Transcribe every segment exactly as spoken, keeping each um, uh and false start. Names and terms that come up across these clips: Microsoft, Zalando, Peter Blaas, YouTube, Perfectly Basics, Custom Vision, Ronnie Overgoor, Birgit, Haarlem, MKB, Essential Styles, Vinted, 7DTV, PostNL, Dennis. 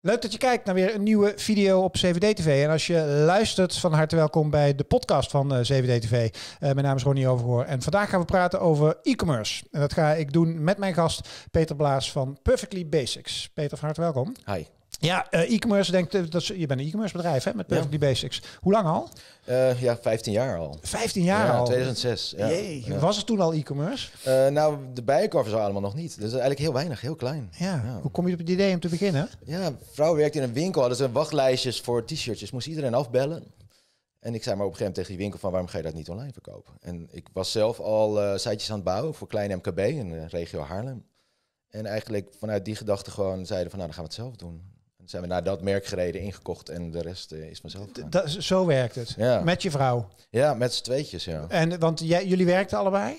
Leuk dat je kijkt naar weer een nieuwe video op zeven D T V. En als je luistert, van harte welkom bij de podcast van zeven D T V. Uh, mijn naam is Ronnie Overgoor en vandaag gaan we praten over e-commerce. En dat ga ik doen met mijn gast Peter Blaas van Perfectly Basics. Peter, van harte welkom. Hi. Ja, uh, e-commerce, denk, uh, dat is, je bent een e-commerce bedrijf hè, met Perfectly ja. Basics. Hoe lang al? Uh, ja, vijftien jaar al. vijftien jaar ja, al? tweeduizend zes. Ja. Jee, ja. Was het toen al e-commerce? Uh, nou, de bijenkorf is al allemaal nog niet. Dus eigenlijk heel weinig, heel klein. Ja. Ja. Hoe kom je op het idee om te beginnen? Ja, vrouw werkte in een winkel, hadden ze wachtlijstjes voor t-shirtjes. Moest iedereen afbellen. En ik zei maar op een gegeven moment tegen die winkel van waarom ga je dat niet online verkopen? En ik was zelf al uh, sitejes aan het bouwen voor kleine M K B in de regio Haarlem. En eigenlijk vanuit die gedachte gewoon zeiden van nou, dan gaan we het zelf doen. Zijn we naar dat merk gereden, ingekocht en de rest uh, is vanzelf gegaan. Dat, zo werkt het. Ja. Met je vrouw? Ja, met z'n tweetjes, ja. En, want jij, jullie werkten allebei?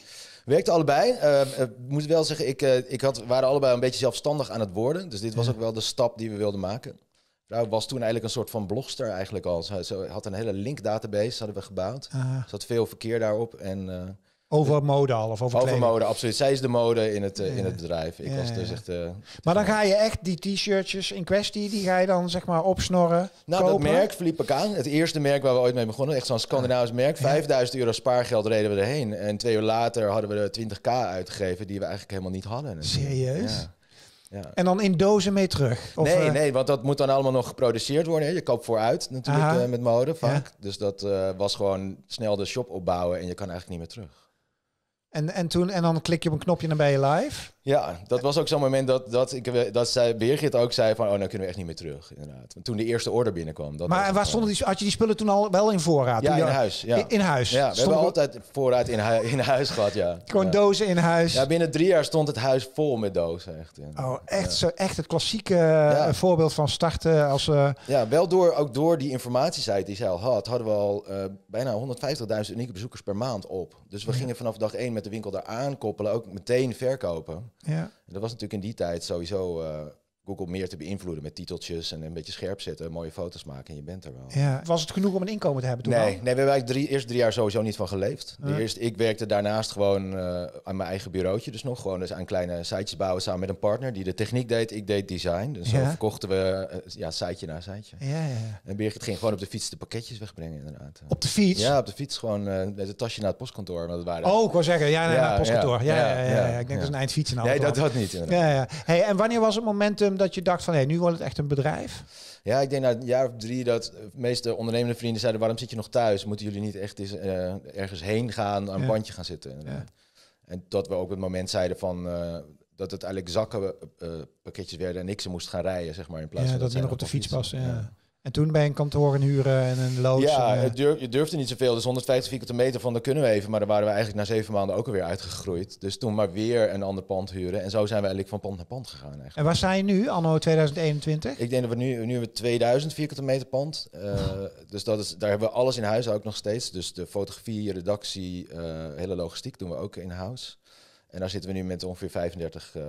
Werkten allebei. Ik uh, uh, moet wel zeggen, ik, uh, ik had, waren allebei een beetje zelfstandig aan het worden. Dus dit was ja. ook wel de stap die we wilden maken. Vrouw was toen eigenlijk een soort van blogster eigenlijk al. Ze, ze had een hele linkdatabase, hadden we gebouwd. Er uh. zat veel verkeer daarop en... Uh, Over mode al of over Over mode, absoluut. Zij is de mode in het, uh, ja. in het bedrijf. Ik ja, was dus ja. echt, uh, maar dan ga je echt die t-shirtjes in kwestie, die ga je dan zeg maar opsnorren, Nou, kopen. Dat merk verliep ik aan. Het eerste merk waar we ooit mee begonnen. Echt zo'n Scandinavisch merk. vijfduizend euro spaargeld reden we erheen. En twee uur later hadden we er twintigduizend uitgegeven die we eigenlijk helemaal niet hadden. Serieus? Ja. Ja. En dan in dozen mee terug? Of nee, uh... nee, want dat moet dan allemaal nog geproduceerd worden. Hè. Je koopt vooruit natuurlijk uh, met mode vaak. Ja. Dus dat uh, was gewoon snel de shop opbouwen en je kan eigenlijk niet meer terug. En, en, toen, en dan klik je op een knopje en dan ben je live? Ja, dat was ook zo'n moment dat, dat, ik, dat zij, Birgit ook zei van... oh, nou kunnen we echt niet meer terug, inderdaad. Want toen de eerste order binnenkwam. Dat maar waar stonden die, had je die spullen toen al wel in voorraad? Ja, in huis. Ja. In, in huis? Ja, we stond hebben altijd voorraad in, hui, in huis gehad, ja. Gewoon ja. dozen in huis? Ja, binnen drie jaar stond het huis vol met dozen. Echt, ja. Oh, echt, ja. zo, echt het klassieke ja. voorbeeld van starten als... Uh... Ja, wel door, ook door die informatiesite die zij al had... hadden we al uh, bijna honderdvijftigduizend unieke bezoekers per maand op. Dus we ja. gingen vanaf dag één met de winkel daar aankoppelen, ook meteen verkopen. Ja. En dat was natuurlijk in die tijd sowieso uh, Google meer te beïnvloeden met titeltjes en een beetje scherp zetten, mooie foto's maken en je bent er wel. Ja. Was het genoeg om een inkomen te hebben toen? Nee, nee, we hebben eigenlijk drie, eerst drie jaar sowieso niet van geleefd. Uh. Eerst, ik werkte daarnaast gewoon uh, aan mijn eigen bureautje, dus nog gewoon dus aan kleine sitejes bouwen samen met een partner die de techniek deed, ik deed design. Dus ja. zo verkochten we uh, ja, siteje na siteje. Ja, ja. En Birgit ging gewoon op de fiets de pakketjes wegbrengen inderdaad. Op de fiets? Ja, op de fiets gewoon uh, met het tasje naar het postkantoor. Want dat waren oh, ik wou zeggen, ja, nee, ja naar het postkantoor. Ja, ja, ja, ja, ja, ja, ja. Ik denk ja. dat is een eind fietsen. Nee, dat had niet inderdaad. Ja, ja. Hey, en wanneer was het momentum dat je dacht van hé, nu wordt het echt een bedrijf? Ja, ik denk na een jaar of drie dat de meeste ondernemende vrienden zeiden waarom zit je nog thuis? Moeten jullie niet echt eens, uh, ergens heen gaan, aan een bandje gaan zitten? Ja. En dat we ook op het moment zeiden van uh, dat het eigenlijk zakken uh, pakketjes werden en ik ze moest gaan rijden, zeg maar. In plaats ja, van dat, dat je nog op de fiets was. Ja. Ja. En toen bij een kantoor in huren en een loods. Ja, en, uh... durf, je durfde niet zoveel. Dus honderdvijftig vierkante meter van, dat kunnen we even. Maar daar waren we eigenlijk na zeven maanden ook alweer uitgegroeid. Dus toen maar weer een ander pand huren. En zo zijn we eigenlijk van pand naar pand gegaan. Eigenlijk. En waar zijn je nu, anno tweeduizend eenentwintig? Ik denk dat we nu, nu hebben we tweeduizend vierkante meter pand. Uh, oh. Dus dat is, daar hebben we alles in huis ook nog steeds. Dus de fotografie, redactie, uh, hele logistiek doen we ook in huis. En daar zitten we nu met ongeveer vijfendertig, uh,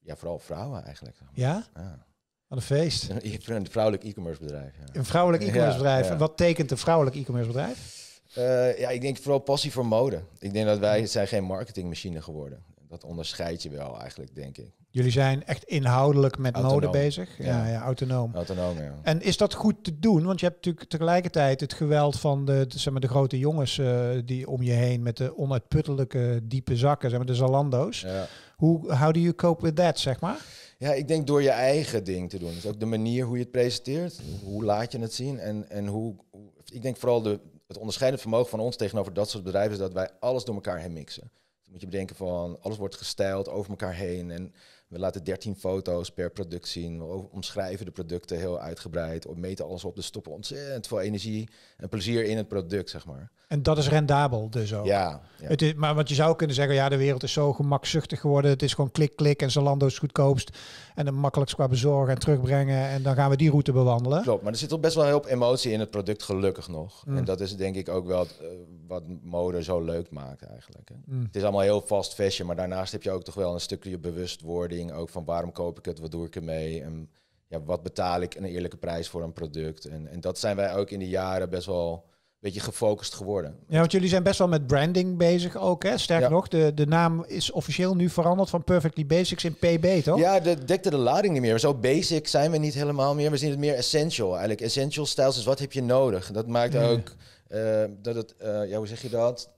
ja, vooral vrouwen eigenlijk. Ja? Ja. Wat een feest. Een vrouwelijk e-commerce bedrijf. Ja. Een vrouwelijk e-commerce bedrijf. Ja, ja. En wat tekent een vrouwelijk e-commerce bedrijf? Uh, ja, ik denk vooral passie voor mode. Ik denk dat wij zijn geen marketingmachine geworden. Dat onderscheidt je wel eigenlijk, denk ik. Jullie zijn echt inhoudelijk met autonoom. Mode bezig. Ja, ja, ja autonoom. autonoom ja. En is dat goed te doen? Want je hebt natuurlijk tegelijkertijd het geweld van de, de, zeg maar, de grote jongens uh, die om je heen met de onuitputtelijke diepe zakken, zeg maar, de Zalando's. Ja. Hoe how do you cope with that, zeg maar? Ja, ik denk door je eigen ding te doen. Dus ook de manier hoe je het presenteert, hoe laat je het zien en, en hoe, hoe... Ik denk vooral de, het onderscheidend vermogen van ons tegenover dat soort bedrijven is dat wij alles door elkaar heen mixen. Dan moet je bedenken van, alles wordt gestyled over elkaar heen en we laten dertien foto's per product zien. We omschrijven de producten heel uitgebreid, we meten alles op, dus stoppen ontzettend veel energie en plezier in het product, zeg maar. En dat is rendabel dus ook. Ja, ja. Het is, maar want je zou kunnen zeggen, ja, de wereld is zo gemakzuchtig geworden. Het is gewoon klik, klik en Zalando is goedkoopst. En dan makkelijkst qua bezorgen en terugbrengen. En dan gaan we die route bewandelen. Klopt, maar er zit al best wel heel veel emotie in het product, gelukkig nog. Mm. En dat is denk ik ook wel uh, wat mode zo leuk maakt eigenlijk. Hè. Mm. Het is allemaal heel fast fashion, maar daarnaast heb je ook toch wel een stukje bewustwording. Ook van waarom koop ik het, wat doe ik ermee en ja, wat betaal ik een eerlijke prijs voor een product. En, en dat zijn wij ook in de jaren best wel... beetje gefocust geworden. Ja, want jullie zijn best wel met branding bezig ook, hè? Sterker ja. nog, de, de naam is officieel nu veranderd van Perfectly Basics in P B, toch? Ja, dat dekte de lading niet meer. Zo basic zijn we niet helemaal meer. We zien het meer essential. Eigenlijk Essential Styles, dus wat heb je nodig? Dat maakt mm. ook uh, dat het, uh, ja, hoe zeg je dat?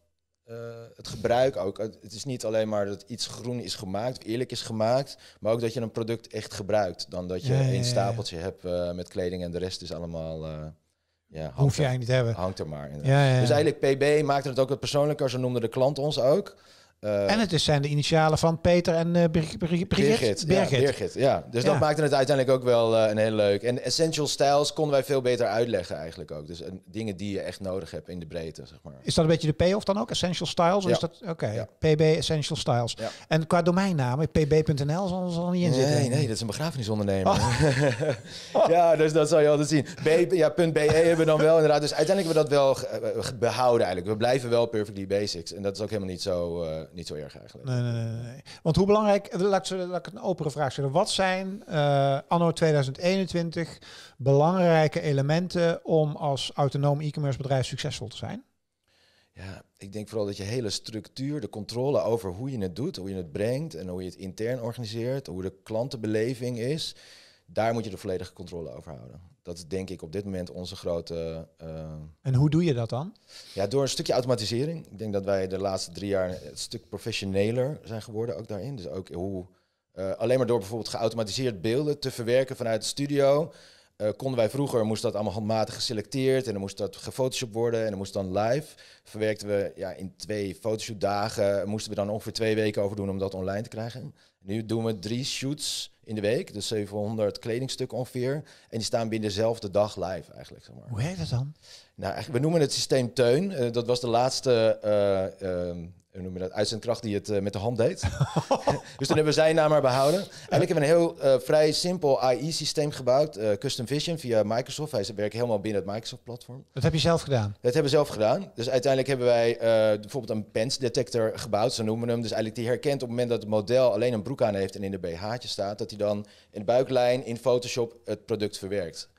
Uh, het gebruik ook. Het is niet alleen maar dat iets groen is gemaakt, of eerlijk is gemaakt, maar ook dat je een product echt gebruikt. Dan dat je ja, één ja, ja. stapeltje hebt uh, met kleding en de rest is allemaal... Uh, Ja, hoef je er, eigenlijk niet te hebben. Hangt er maar. Ja, ja, ja. Dus eigenlijk P B maakte het ook wat persoonlijker. Zo noemde de klant ons ook. Uh, en het is, zijn de initialen van Peter en uh, Birgit. Birgit, Birgit. Ja, Birgit, ja. Dus ja. dat maakte het uiteindelijk ook wel uh, een heel leuk. En Essential Styles konden wij veel beter uitleggen eigenlijk ook. Dus uh, dingen die je echt nodig hebt in de breedte, zeg maar. Is dat een beetje de payoff dan ook? Essential Styles? Ja. Is dat, okay. ja. P B, Essential Styles. Ja. En qua domeinnaam, P B punt N L zal er niet in zitten. Nee, nee, dat is een begrafenisondernemer. Oh. ja, dus dat zal je altijd zien. B, ja, .be hebben we dan wel inderdaad. Dus uiteindelijk hebben we dat wel behouden eigenlijk. We blijven wel Perfectly Basics. En dat is ook helemaal niet zo... Uh, Niet zo erg eigenlijk. Nee, nee, nee. Want hoe belangrijk, laat ik, laat ik een opere vraag stellen. Wat zijn uh, anno tweeduizend eenentwintig belangrijke elementen om als autonoom e-commerce bedrijf succesvol te zijn? Ja, ik denk vooral dat je hele structuur, de controle over hoe je het doet, hoe je het brengt en hoe je het intern organiseert, hoe de klantenbeleving is, daar moet je de volledige controle over houden. Dat is denk ik op dit moment onze grote... Uh, en hoe doe je dat dan? Ja, door een stukje automatisering. Ik denk dat wij de laatste drie jaar een stuk professioneler zijn geworden ook daarin. Dus ook hoe... Uh, alleen maar door bijvoorbeeld geautomatiseerd beelden te verwerken vanuit de studio... Uh, konden wij vroeger, moest dat allemaal handmatig geselecteerd... en dan moest dat gefotoshopt worden en dan moest dan live. Verwerkten we ja, in twee fotoshootdagen... moesten we dan ongeveer twee weken over doen om dat online te krijgen. Nu doen we drie shoots... in de week, dus zevenhonderd kledingstukken ongeveer. En die staan binnen dezelfde dag live eigenlijk. Zeg maar. Hoe heet dat dan? Nou, eigenlijk, we noemen het systeem Teun. Uh, dat was de laatste uh, uh, hoe noem je dat, uitzendkracht die het uh, met de hand deed. Dus toen hebben we zijn naam maar behouden. Eigenlijk hebben we een heel uh, vrij simpel A I-systeem gebouwd. Uh, Custom Vision via Microsoft. Hij werkt helemaal binnen het Microsoft-platform. Dat heb je zelf gedaan? Dat hebben we zelf gedaan. Dus uiteindelijk hebben wij uh, bijvoorbeeld een pants detector gebouwd. Zo noemen we hem. Dus eigenlijk die herkent op het moment dat het model alleen een broek aan heeft en in de B H'tje staat... dat die dan in de buiklijn in Photoshop het product verwerkt.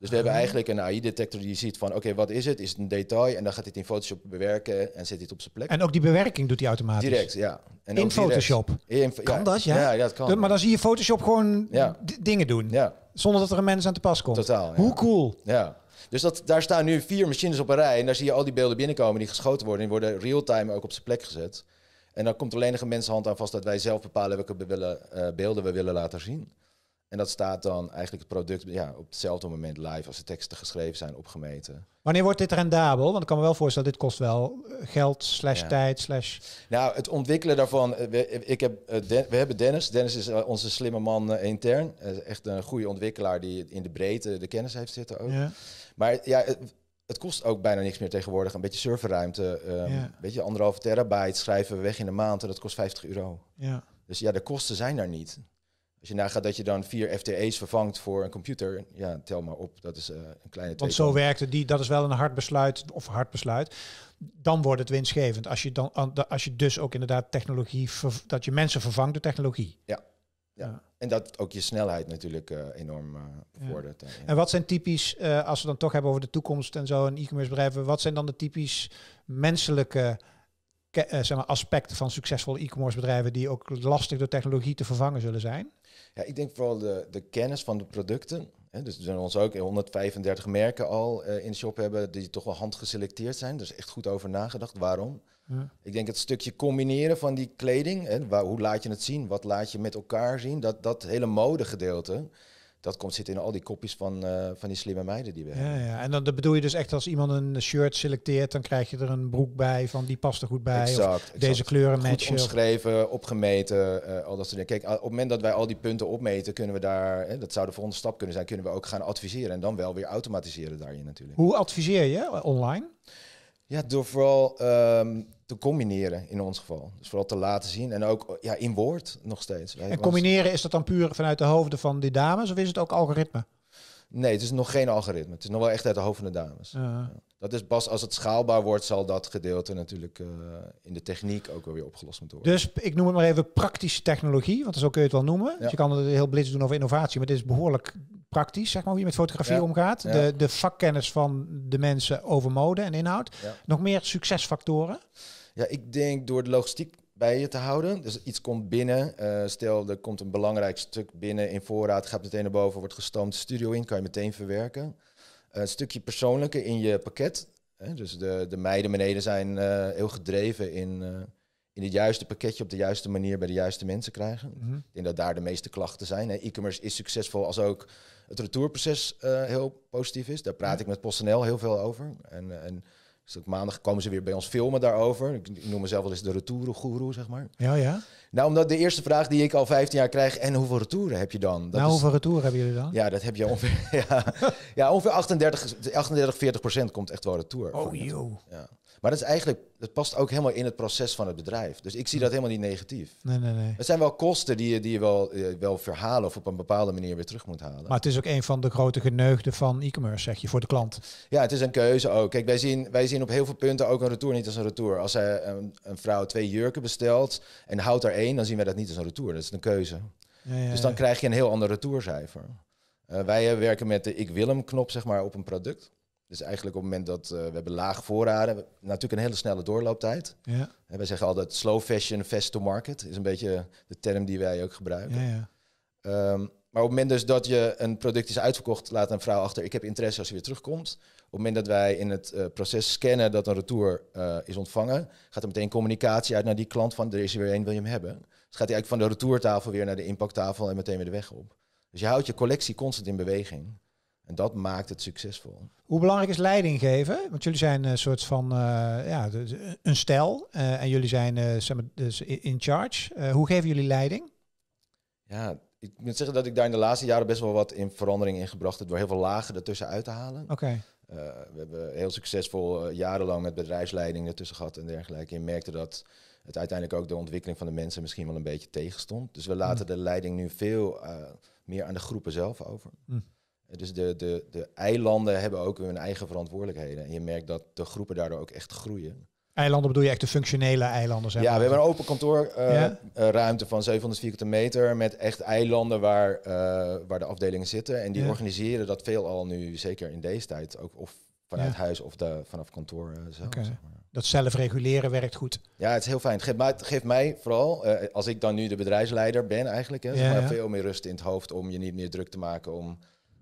Dus we hebben eigenlijk een A I-detector die ziet van... oké, okay, wat is het? Is het een detail? En dan gaat dit in Photoshop bewerken en zet dit op zijn plek. En ook die bewerking doet hij automatisch? Direct, ja. En in Photoshop? In, kan ja. dat, ja? Ja, ja dat kan. De, maar dan zie je Photoshop gewoon ja. dingen doen. Ja. Zonder dat er een mens aan te pas komt. Totaal. Ja. Hoe cool. Ja. Dus dat, daar staan nu vier machines op een rij... en daar zie je al die beelden binnenkomen die geschoten worden. Die worden real-time ook op zijn plek gezet. En dan komt er alleen nog een mensenhand aan vast... dat wij zelf bepalen welke be willen, uh, beelden we willen laten zien. En dat staat dan eigenlijk het product ja, op hetzelfde moment live... als de teksten geschreven zijn, opgemeten. Wanneer wordt dit rendabel? Want ik kan me wel voorstellen, dit kost wel geld, slash ja. tijd, slash... Nou, het ontwikkelen daarvan... We, ik heb, we hebben Dennis. Dennis is onze slimme man uh, intern. Echt een goede ontwikkelaar die in de breedte de kennis heeft zitten ook. Ja. Maar ja... Het, Het kost ook bijna niks meer tegenwoordig. Een beetje serverruimte, um, ja. een beetje anderhalve terabyte schrijven we weg in de maand en dat kost vijftig euro. Ja. Dus ja, de kosten zijn daar niet. Als je nagaat dat je dan vier F T E's vervangt voor een computer, ja, tel maar op, dat is uh, een kleine... Want zo werkte die, dat is wel een hard besluit, of hard besluit. Dan wordt het winstgevend. Als je, dan, als je dus ook inderdaad technologie, dat je mensen vervangt door technologie. Ja. Ja. ja, en dat ook je snelheid natuurlijk uh, enorm uh, bevordert. Ja. En, ja. en wat zijn typisch, uh, als we dan toch hebben over de toekomst en zo, een e-commerce bedrijf, wat zijn dan de typisch menselijke uh, zeg maar, aspecten van succesvolle e-commerce bedrijven die ook lastig door technologie te vervangen zullen zijn? Ja, ik denk vooral de, de kennis van de producten. Hè, dus er zijn ons ook honderdvijfendertig merken al uh, in de shop hebben die toch wel handgeselecteerd zijn. Dus echt goed over nagedacht waarom. Ja. Ik denk het stukje combineren van die kleding, hè, waar, hoe laat je het zien, wat laat je met elkaar zien, dat, dat hele modegedeelte, dat komt zitten in al die kopjes van, uh, van die slimme meiden die we ja, hebben. Ja. En dan dat bedoel je dus echt als iemand een shirt selecteert, dan krijg je er een broek bij van die past er goed bij, exact, of exact. Deze kleuren matchen. Goed omschreven, opgemeten, uh, al dat soort dingen. Kijk, op het moment dat wij al die punten opmeten, kunnen we daar, hè, dat zou de volgende stap kunnen zijn, kunnen we ook gaan adviseren en dan wel weer automatiseren daarin natuurlijk. Hoe adviseer je online? Ja, door vooral um, te combineren in ons geval. Dus vooral te laten zien en ook ja, in woord nog steeds. En combineren, is dat dan puur vanuit de hoofden van die dames of is het ook algoritme? Nee, het is nog geen algoritme. Het is nog wel echt uit de hoofden van de dames. Uh. Ja. Dat is pas als het schaalbaar wordt, zal dat gedeelte natuurlijk uh, in de techniek ook wel weer opgelost moeten worden. Dus ik noem het maar even praktische technologie, want zo kun je het wel noemen. Ja. Dus je kan het heel blitz doen over innovatie, maar dit is behoorlijk praktisch, zeg maar, hoe je met fotografie ja. omgaat. Ja. De, de vakkennis van de mensen over mode en inhoud. Ja. Nog meer succesfactoren? Ja, ik denk door de logistiek bij je te houden. Dus iets komt binnen. Uh, stel, er komt een belangrijk stuk binnen in voorraad, gaat meteen naar boven, wordt gestoomd de studio in, kan je meteen verwerken. Uh, een stukje persoonlijke in je pakket. Hè? Dus de, de meiden beneden zijn uh, heel gedreven in... Uh, in het juiste pakketje op de juiste manier bij de juiste mensen krijgen. Mm-hmm. Ik denk dat daar de meeste klachten zijn. E-commerce is succesvol als ook het retourproces uh, heel positief is. Daar praat mm-hmm. ik met PostNL heel veel over. En, en dus ook maandag komen ze weer bij ons filmen daarover. Ik, ik noem mezelf wel eens de retourgoeroe, zeg maar. Ja, ja. Nou, omdat de eerste vraag die ik al vijftien jaar krijg... en hoeveel retouren heb je dan? Dat nou, is, hoeveel retouren hebben jullie dan? Ja, dat heb je ongeveer... ja, ja, ongeveer achtendertig, veertig procent komt echt wel retour. Oh, joh. Ja. Maar dat is eigenlijk, dat past ook helemaal in het proces van het bedrijf. Dus ik zie dat helemaal niet negatief. Nee, nee, nee. Het zijn wel kosten die je, die je wel, uh, wel verhalen of op een bepaalde manier weer terug moet halen. Maar het is ook een van de grote geneugden van e-commerce, zeg je, voor de klant. Ja, het is een keuze ook. Kijk, wij zien, wij zien op heel veel punten ook een retour niet als een retour. Als zij een, een vrouw twee jurken bestelt en houdt er één, dan zien wij dat niet als een retour. Dat is een keuze. Ja, ja, dus dan ja. krijg je een heel ander retourcijfer. Uh, wij uh, werken met de ik wil hem knop, zeg maar, op een product. Dus eigenlijk op het moment dat uh, we hebben laag voorraden, we, natuurlijk een hele snelle doorlooptijd. Ja. En wij zeggen altijd slow fashion, fast to market. Is een beetje de term die wij ook gebruiken. Ja, ja. Um, maar op het moment dus dat je een product is uitverkocht, laat een vrouw achter, ik heb interesse als je weer terugkomt. Op het moment dat wij in het uh, proces scannen dat een retour uh, is ontvangen, gaat er meteen communicatie uit naar die klant van, er is er weer één, wil je hem hebben? Dus gaat hij eigenlijk van de retourtafel weer naar de impacttafel en meteen weer de weg op. Dus je houdt je collectie constant in beweging. En dat maakt het succesvol. Hoe belangrijk is leiding geven? Want jullie zijn een soort van uh, ja, een stijl uh, en jullie zijn uh, dus in charge. Uh, hoe geven jullie leiding? Ja, ik moet zeggen dat ik daar in de laatste jaren best wel wat in verandering in gebracht heb door heel veel lagen ertussen uit te halen. Oké. Okay. Uh, we hebben heel succesvol uh, jarenlang met bedrijfsleiding ertussen gehad en dergelijke. En merkte dat het uiteindelijk ook de ontwikkeling van de mensen misschien wel een beetje tegenstond. Dus we laten mm. de leiding nu veel uh, meer aan de groepen zelf over. Mm. Dus de, de, de eilanden hebben ook hun eigen verantwoordelijkheden. En je merkt dat de groepen daardoor ook echt groeien. Eilanden bedoel je echt de functionele eilanden? Zeg maar. Ja, we hebben een open kantoorruimte uh, ja? van zevenhonderd vierkante meter... met echt eilanden waar, uh, waar de afdelingen zitten. En die ja. organiseren dat veelal nu, zeker in deze tijd... ook of vanuit ja. huis of de, vanaf kantoor uh, zelf. Okay. Zeg maar. Dat zelf reguleren werkt goed. Ja, het is heel fijn. Het geeft, maar het geeft mij vooral, uh, als ik dan nu de bedrijfsleider ben eigenlijk... Hè, ja, zeg maar, ja. veel meer rust in het hoofd om je niet meer druk te maken... om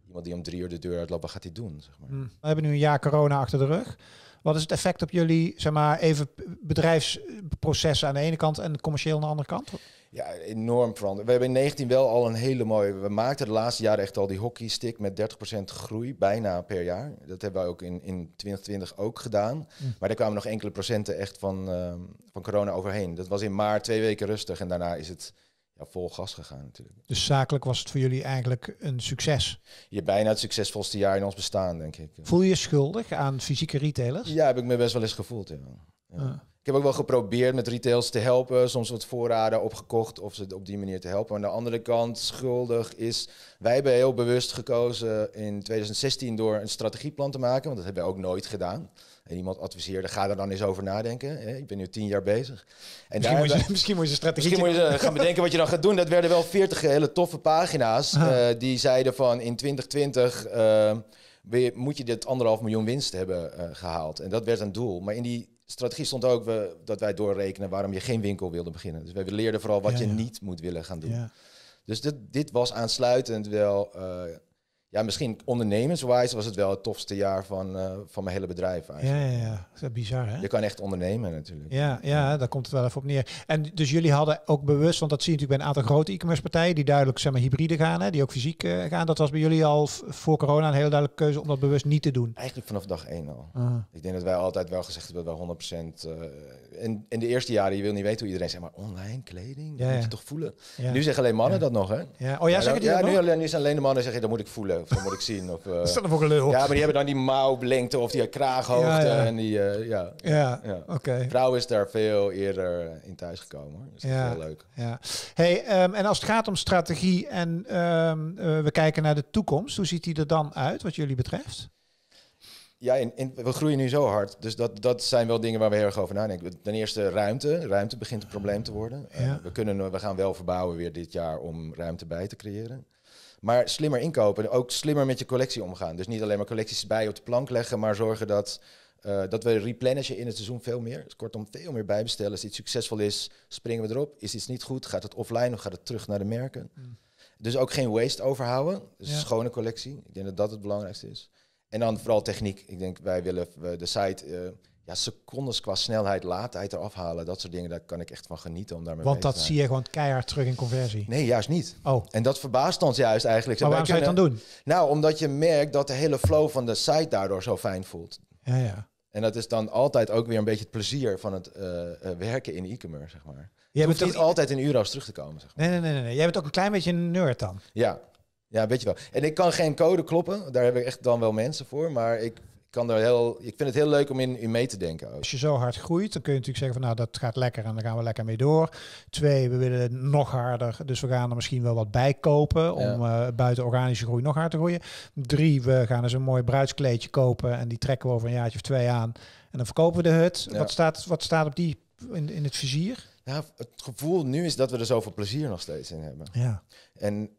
iemand die om drie uur de deur uitloopt, wat gaat hij doen? Zeg maar. We hebben nu een jaar corona achter de rug. Wat is het effect op jullie, zeg maar, even bedrijfsprocessen aan de ene kant en commercieel aan de andere kant? Ja, enorm veranderd. We hebben in negentien wel al een hele mooie... We maakten de laatste jaren echt al die hockeystick met dertig procent groei, bijna per jaar. Dat hebben we ook in, in twintig twintig ook gedaan. Hm. Maar daar kwamen nog enkele procenten echt van, uh, van corona overheen. Dat was in maart twee weken rustig en daarna is het... Ja, vol gas gegaan natuurlijk. Dus zakelijk was het voor jullie eigenlijk een succes? Je bijna het succesvolste jaar in ons bestaan, denk ik. Voel je je schuldig aan fysieke retailers? Ja, heb ik me best wel eens gevoeld. Ja. Ja. Ah. Ik heb ook wel geprobeerd met retailers te helpen. Soms wat voorraden opgekocht of ze op die manier te helpen. Aan de andere kant, schuldig is... Wij hebben heel bewust gekozen in tweeduizend zestien door een strategieplan te maken. Want dat hebben we ook nooit gedaan. En iemand adviseerde, ga er dan eens over nadenken. Ik ben nu tien jaar bezig. En misschien, daar moet je, we, misschien moet je een strategie... Misschien moet je gaan bedenken wat je dan gaat doen. Dat werden wel veertig hele toffe pagina's. Uh, die zeiden van in twintig twintig uh, moet je dit anderhalf miljoen winst hebben uh, gehaald. En dat werd een doel. Maar in die... strategie stond ook we, dat wij doorrekenen waarom je geen winkel wilde beginnen. Dus wij leerden vooral wat ja, je ja. niet moet willen gaan doen. Ja. Dus dit, dit was aansluitend wel... Uh, ja, misschien ondernemerswijs was het wel het tofste jaar van, uh, van mijn hele bedrijf eigenlijk. Ja, ja, ja. Dat is bizar, hè? Je kan echt ondernemen natuurlijk. Ja, ja, daar komt het wel even op neer. En dus jullie hadden ook bewust, want dat zie je natuurlijk bij een aantal grote e-commerce partijen... die duidelijk, zeg maar, hybride gaan, hè, die ook fysiek uh, gaan. Dat was bij jullie al voor corona een heel duidelijke keuze om dat bewust niet te doen. Eigenlijk vanaf dag één al. Uh. Ik denk dat wij altijd wel gezegd hebben dat wij honderd procent... Uh, in, in de eerste jaren, je wil niet weten hoe iedereen zegt, maar online kleding, ja, dat moet je ja. toch voelen? Ja. Nu zeggen alleen mannen ja. dat nog, hè? Ja, oh, ja, ja, zeg dan, ja nu, alleen, nu zijn alleen de mannen zeggen, dat moet ik voelen. Of dat moet ik zien. Of, uh, dat is dan ook een lul. Ja, maar die hebben dan die mouwlengte of die kraaghoogte. Ja, ja. En die, uh, ja. Ja, ja. Okay. Vrouw is daar veel eerder in thuis gekomen. Dus ja. dat is heel leuk. Ja. Hey, um, en als het gaat om strategie en um, uh, we kijken naar de toekomst. Hoe ziet die er dan uit wat jullie betreft? Ja, en, en we groeien nu zo hard. Dus dat, dat zijn wel dingen waar we heel erg over nadenken. Ten eerste ruimte. Ruimte begint een probleem te worden. Ja. Uh, we, kunnen, we gaan wel verbouwen weer dit jaar om ruimte bij te creëren. Maar slimmer inkopen en ook slimmer met je collectie omgaan. Dus niet alleen maar collecties bij op de plank leggen, maar zorgen dat, uh, dat we replenishen in het seizoen veel meer. Dus kortom, veel meer bijbestellen. Als iets succesvol is, springen we erop. Is iets niet goed, gaat het offline of gaat het terug naar de merken. Mm. Dus ook geen waste overhouden. Dus ja. een schone collectie. Ik denk dat dat het belangrijkste is. En dan vooral techniek. Ik denk, wij willen de site... Uh, Ja, secondes qua snelheid, laadtijd eraf halen. Dat soort dingen, daar kan ik echt van genieten om daarmee mee te zijn. Want dat zie je gewoon keihard terug in conversie? Nee, juist niet. Oh. En dat verbaast ons juist eigenlijk. Maar waarom zou je het dan doen? Nou, omdat je merkt dat de hele flow van de site daardoor zo fijn voelt. Ja, ja. En dat is dan altijd ook weer een beetje het plezier van het uh, uh, werken in e-commerce, zeg maar. Je hoeft niet altijd in euro's terug te komen, zeg maar. Nee, nee, nee, nee. Jij bent ook een klein beetje een nerd dan. Ja, ja, weet je wel. En ik kan geen code kloppen. Daar heb ik echt dan wel mensen voor, maar ik... Kan er heel, ik vind het heel leuk om in, in mee te denken. Ook. Als je zo hard groeit, dan kun je natuurlijk zeggen van nou, dat gaat lekker en daar gaan we lekker mee door. Twee, we willen nog harder, dus we gaan er misschien wel wat bij kopen om ja. uh, buiten organische groei nog harder te groeien. Drie, we gaan eens een mooi bruidskleedje kopen en die trekken we over een jaartje of twee aan. En dan verkopen we de hut. Ja. Wat, staat, wat staat op die in, in het vizier? Nou, het gevoel nu is dat we er zoveel plezier nog steeds in hebben. Ja. En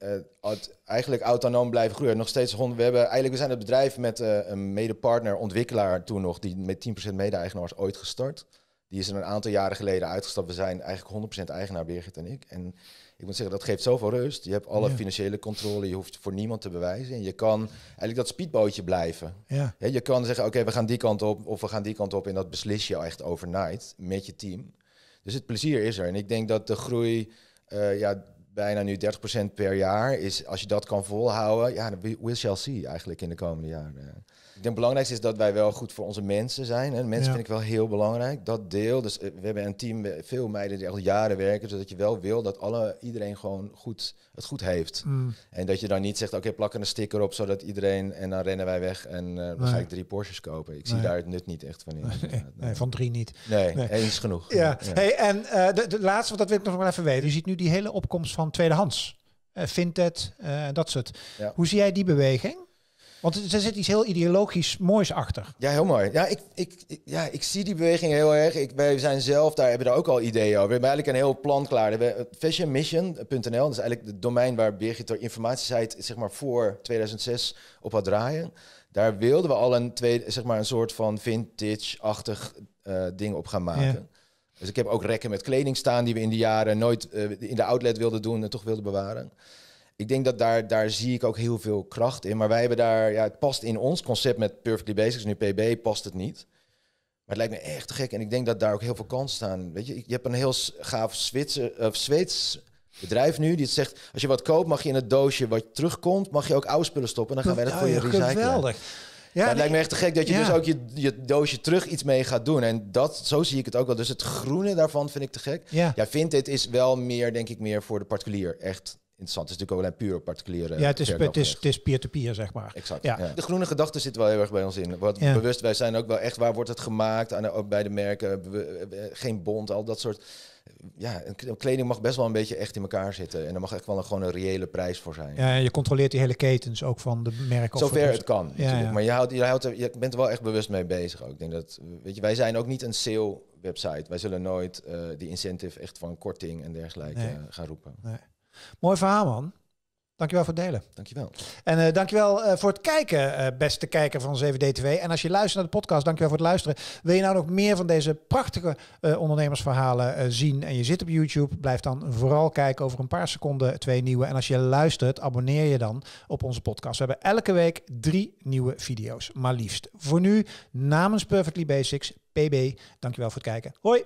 uh, eigenlijk autonoom blijven groeien. Nog steeds honderd, we, hebben, eigenlijk, we zijn het bedrijf met uh, een medepartner, ontwikkelaar toen nog, die met tien procent mede-eigenaar is ooit gestart. Die is er een aantal jaren geleden uitgestapt. We zijn eigenlijk honderd procent eigenaar, Birgit en ik. En ik moet zeggen, dat geeft zoveel rust. Je hebt alle ja. financiële controle, je hoeft voor niemand te bewijzen. En je kan eigenlijk dat speedbootje blijven. Ja. Ja, je kan zeggen, oké, okay, we gaan die kant op of we gaan die kant op. En dat beslis je echt overnight met je team. Dus het plezier is er. En ik denk dat de groei, uh, ja, bijna nu dertig procent per jaar is. Als je dat kan volhouden, ja, we shall see eigenlijk in de komende jaren. Ik denk het belangrijkste is dat wij wel goed voor onze mensen zijn. En mensen ja. vind ik wel heel belangrijk. Dat deel, dus uh, we hebben een team, veel meiden die al jaren werken. Zodat je wel wil dat alle, iedereen gewoon goed, het goed heeft. Mm. En dat je dan niet zegt, oké, okay, plak er een sticker op, zodat iedereen, en dan rennen wij weg en uh, dan nee. ga ik drie Porsches kopen. Ik nee. zie daar het nut niet echt van in. Nee, nee. nee van drie niet. Nee, nee. één is genoeg. Ja. Ja. Hey, en uh, de, de laatste, want dat wil ik nog wel even weten. Je ziet nu die hele opkomst van tweedehands, uh, Vinted, uh, dat soort. Ja. Hoe zie jij die beweging? Want er zit iets heel ideologisch moois achter. Ja, heel mooi. Ja, ik, ik, ik, ja, ik zie die beweging heel erg. Ik, wij zijn zelf, daar hebben we daar ook al ideeën over. We hebben eigenlijk een heel plan klaar. Fashionmission punt n l, dat is eigenlijk het domein waar Birgit de informatiesite, zeg maar, voor tweeduizend zes op had draaien. Daar wilden we al een, tweede, zeg maar, een soort van vintage-achtig uh, ding op gaan maken. Ja. Dus ik heb ook rekken met kleding staan die we in de jaren nooit uh, in de outlet wilden doen en toch wilden bewaren. Ik denk dat daar, daar zie ik ook heel veel kracht in. Maar wij hebben daar, ja, het past in ons concept met Perfectly Basics, nu P B, past het niet. Maar het lijkt me echt gek en ik denk dat daar ook heel veel kansen staan. Weet je, je hebt een heel gaaf Zwitser, of Zweeds bedrijf nu die het zegt, als je wat koopt mag je in het doosje wat terugkomt, mag je ook oude spullen stoppen en dan gaan wij dat voor je recyclen. Geweldig. Ja, nou, het nee, lijkt me echt te gek dat je ja. dus ook je, je doosje terug iets mee gaat doen. En dat, zo zie ik het ook wel. Dus het groene daarvan vind ik te gek. Ja, ja, Vinted is wel meer, denk ik, meer voor de particulier. Echt interessant. Het is natuurlijk ook alleen puur particuliere. Ja, het is het is, het is peer-to-peer, zeg maar. Exact. Ja. Ja. De groene gedachte zit wel heel erg bij ons in. Wat ja. bewust, wij zijn ook wel echt, waar wordt het gemaakt? Aan, ook bij de merken, geen bont, al dat soort... Ja, een kleding mag best wel een beetje echt in elkaar zitten. En er mag echt wel een, gewoon een reële prijs voor zijn. Ja, je controleert die hele ketens ook van de merken. Zover het kan. Ja, ja. Maar je, houdt, je, houdt, je bent er wel echt bewust mee bezig ook. Ik denk dat, weet je, wij zijn ook niet een sale website. Wij zullen nooit uh, die incentive echt van korting en dergelijke nee. uh, gaan roepen. Nee. Mooi verhaal, man. Dankjewel voor het delen. Dankjewel. En uh, dankjewel uh, voor het kijken, uh, beste kijker van zeven D T V. En als je luistert naar de podcast, dankjewel voor het luisteren. Wil je nou nog meer van deze prachtige uh, ondernemersverhalen uh, zien en je zit op YouTube, blijf dan vooral kijken. Over een paar seconden twee nieuwe. En als je luistert, abonneer je dan op onze podcast. We hebben elke week drie nieuwe video's, maar liefst. Voor nu, namens Perfectly Basics, P B, dankjewel voor het kijken. Hoi!